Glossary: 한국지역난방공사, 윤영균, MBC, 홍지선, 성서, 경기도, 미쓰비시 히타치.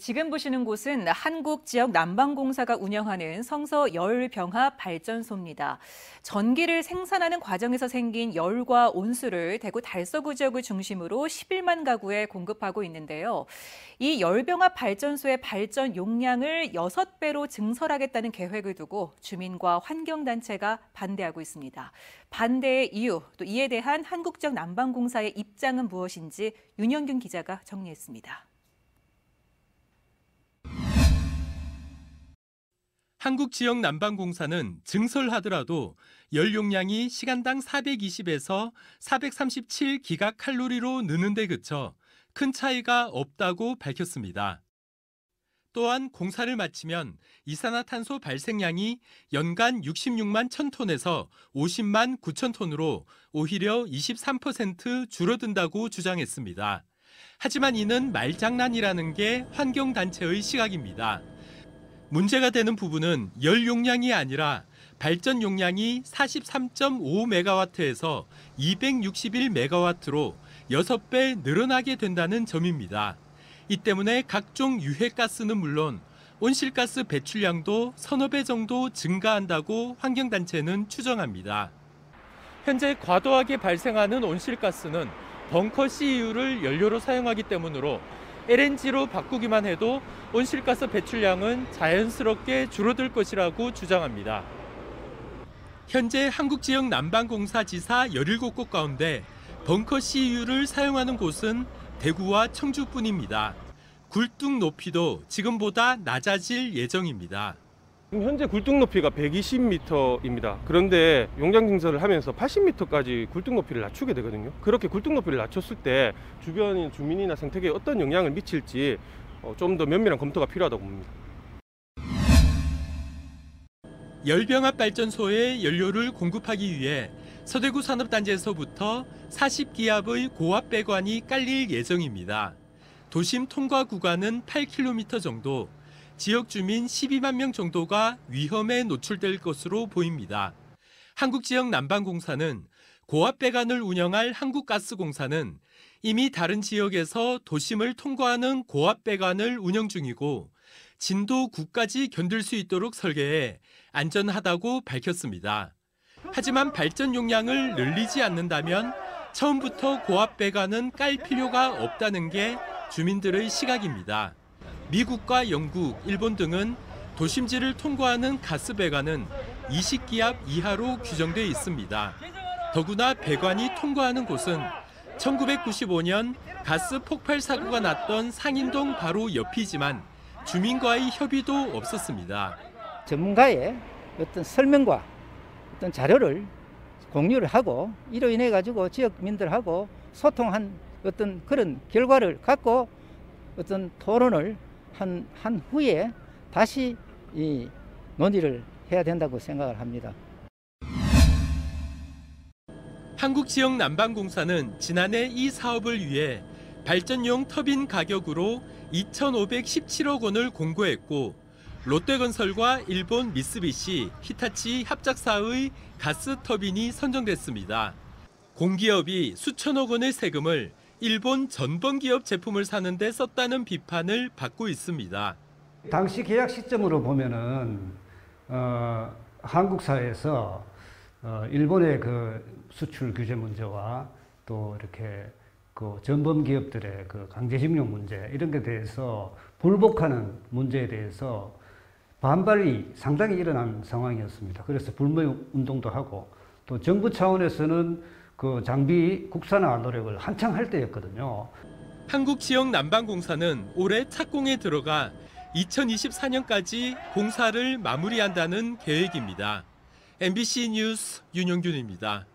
지금 보시는 곳은 한국지역난방공사가 운영하는 성서 열병합 발전소입니다. 전기를 생산하는 과정에서 생긴 열과 온수를 대구 달서구 지역을 중심으로 11만 가구에 공급하고 있는데요. 이 열병합 발전소의 발전 용량을 6배로 증설하겠다는 계획을 두고 주민과 환경단체가 반대하고 있습니다. 반대의 이유, 또 이에 대한 한국지역난방공사의 입장은 무엇인지 윤영균 기자가 정리했습니다. 한국지역난방공사는 증설하더라도 열 용량이 시간당 420에서 437 기가칼로리로 느는 데 그쳐 큰 차이가 없다고 밝혔습니다. 또한 공사를 마치면 이산화탄소 발생량이 연간 66만 1,000톤에서 50만 9,000톤으로 오히려 23% 줄어든다고 주장했습니다. 하지만 이는 말장난이라는 게 환경단체의 시각입니다. 문제가 되는 부분은 열 용량이 아니라 발전 용량이 43.5메가와트에서 261메가와트로 6배 늘어나게 된다는 점입니다. 이 때문에 각종 유해가스는 물론 온실가스 배출량도 30배 정도 증가한다고 환경단체는 추정합니다. 현재 과도하게 발생하는 온실가스는 벙커 CU를 연료로 사용하기 때문으로 LNG로 바꾸기만 해도 온실가스 배출량은 자연스럽게 줄어들 것이라고 주장합니다. 현재 한국지역난방공사 지사 17곳 가운데 벙커 CU를 사용하는 곳은 대구와 청주뿐입니다. 굴뚝 높이도 지금보다 낮아질 예정입니다. 현재 굴뚝 높이가 120m입니다. 그런데 용량 증설을 하면서 80m까지 굴뚝 높이를 낮추게 되거든요. 그렇게 굴뚝 높이를 낮췄을 때 주변인 주민이나 생태계에 어떤 영향을 미칠지 좀 더 면밀한 검토가 필요하다고 봅니다. 열병합 발전소에 연료를 공급하기 위해 서대구 산업단지에서부터 40기압의 고압 배관이 깔릴 예정입니다. 도심 통과 구간은 8km 정도, 지역 주민 12만 명 정도가 위험에 노출될 것으로 보입니다. 한국지역난방공사는 고압 배관을 운영할 한국가스공사는 이미 다른 지역에서 도심을 통과하는 고압 배관을 운영 중이고 진도 9까지 견딜 수 있도록 설계해 안전하다고 밝혔습니다. 하지만 발전 용량을 늘리지 않는다면 처음부터 고압 배관은 깔 필요가 없다는 게 주민들의 시각입니다. 미국과 영국, 일본 등은 도심지를 통과하는 가스 배관은 20기압 이하로 규정돼 있습니다. 더구나 배관이 통과하는 곳은 1995년 가스 폭발 사고가 났던 상인동 바로 옆이지만 주민과의 협의도 없었습니다. 전문가의 어떤 설명과 어떤 자료를 공유를 하고 이로 인해 가지고 지역민들하고 소통한 어떤 그런 결과를 갖고 어떤 토론을 한 후에 다시 이 논의를 해야 된다고 생각을 합니다. 한국지역난방공사는 지난해 이 사업을 위해 발전용 터빈 가격으로 2,517억 원을 공고했고 롯데건설과 일본 미쓰비시 히타치 합작사의 가스 터빈이 선정됐습니다. 공기업이 수천억 원의 세금을 일본 전범기업 제품을 사는 데 썼다는 비판을 받고 있습니다. 당시 계약 시점으로 보면은 한국사에서 일본의 그 수출 규제 문제와 또 이렇게 그 전범기업들의 그 강제징용 문제 이런 게 대해서 불복하는 문제에 대해서 반발이 상당히 일어난 상황이었습니다. 그래서 불매운동도 하고 또 정부 차원에서는 그 장비 국산화 노력을 한창 할 때였거든요. 한국지역난방공사는 올해 착공에 들어가 2024년까지 공사를 마무리한다는 계획입니다. MBC 뉴스 윤영균입니다.